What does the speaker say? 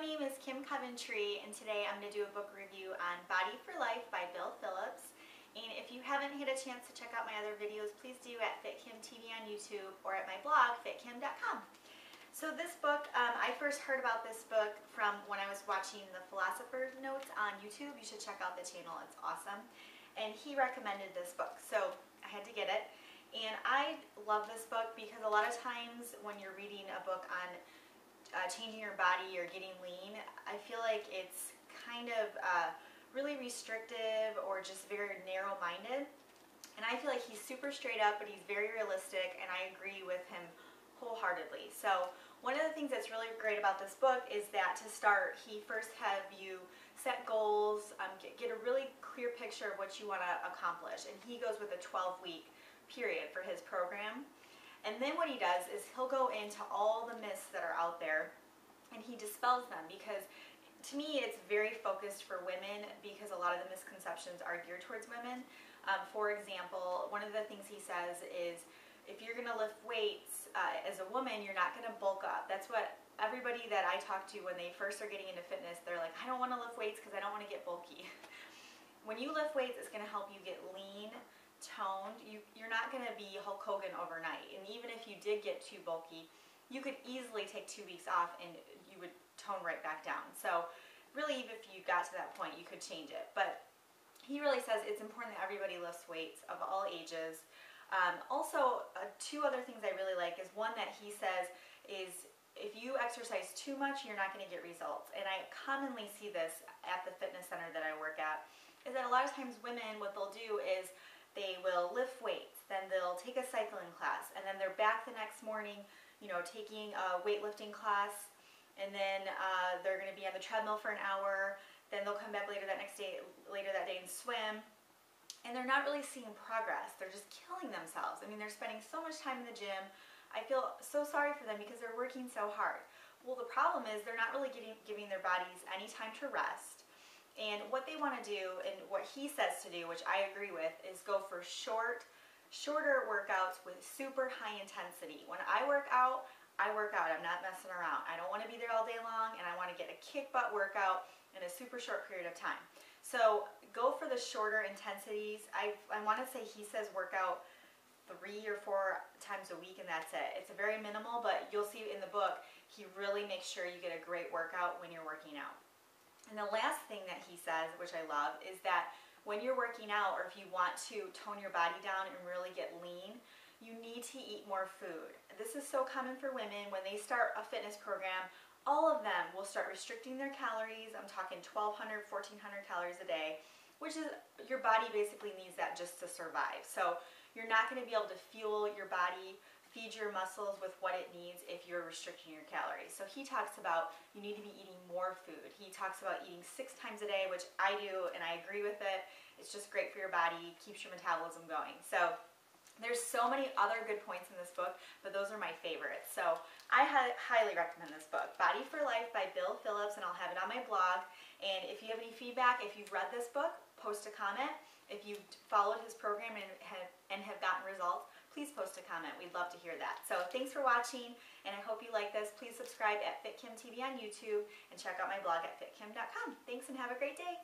my name is Kim Coventry, and today I'm going to do a book review on Body for Life by Bill Phillips. And if you haven't had a chance to check out my other videos, please do at FitKim TV on YouTube or at my blog, FitKim.com. So this book, I first heard about this book from when I was watching the Philosopher's Notes on YouTube. You should check out the channel, it's awesome. And he recommended this book, so I had to get it. And I love this book because a lot of times when you're reading a book on changing your body or getting lean, I feel like it's kind of really restrictive or just very narrow-minded. And I feel like he's super straight up, but he's very realistic, and I agree with him wholeheartedly. So one of the things that's really great about this book is that to start, he first have you set goals, get a really clear picture of what you want to accomplish, and he goes with a 12-week period for his program. And then what he does is he'll go into all the myths that are out there and he dispels them, because to me it's very focused for women because a lot of the misconceptions are geared towards women. For example, one of the things he says is, if you're going to lift weights as a woman, you're not going to bulk up. That's what everybody that I talk to when they first are getting into fitness, they're like, I don't want to lift weights because I don't want to get bulky. When you lift weights, it's going to help you get lean, toned. You're not going to be Hulk Hogan overnight. And even if you did get too bulky, you could easily take 2 weeks off and you would tone right back down. So really, even if you got to that point, you could change it. But he really says it's important that everybody lifts weights of all ages. Also, two other things I really like is one that he says is, if you exercise too much, you're not going to get results. And I commonly see this at the fitness center that I work at, is that a lot of times women, what they'll do is they will lift weights, then they'll take a cycling class, and then they're back the next morning, you know, taking a weightlifting class, and then they're going to be on the treadmill for an hour, then they'll come back later that day and swim. And they're not really seeing progress. They're just killing themselves. I mean, they're spending so much time in the gym. I feel so sorry for them because they're working so hard. Well, the problem is they're not really giving their bodies any time to rest. And what they want to do, and what he says to do, which I agree with, is go for shorter workouts with super high intensity. When I work out, I work out. I'm not messing around. I don't want to be there all day long, and I want to get a kick-butt workout in a super short period of time. So go for the shorter intensities. I want to say he says work out 3 or 4 times a week, and that's it. It's very minimal, but you'll see in the book, he really makes sure you get a great workout when you're working out. And the last thing that he says, which I love, is that when you're working out, or if you want to tone your body down and really get lean, you need to eat more food. This is so common for women. When they start a fitness program, all of them will start restricting their calories. I'm talking 1,200, 1,400 calories a day, which is, your body basically needs that just to survive. So you're not going to be able to fuel your body, feed your muscles with what it needs if you're restricting your calories. So he talks about you need to be eating more food. He talks about eating 6 times a day, which I do, and I agree with it. It's just great for your body, keeps your metabolism going. So there's so many other good points in this book, but those are my favorites. So I highly recommend this book, Body for Life by Bill Phillips, and I'll have it on my blog. And if you have any feedback, if you've read this book, post a comment. If you've followed his program and have gotten results, please post a comment. We'd love to hear that. So thanks for watching, and I hope you like this. Please subscribe at FitKim TV on YouTube and check out my blog at FitKim.com. Thanks, and have a great day.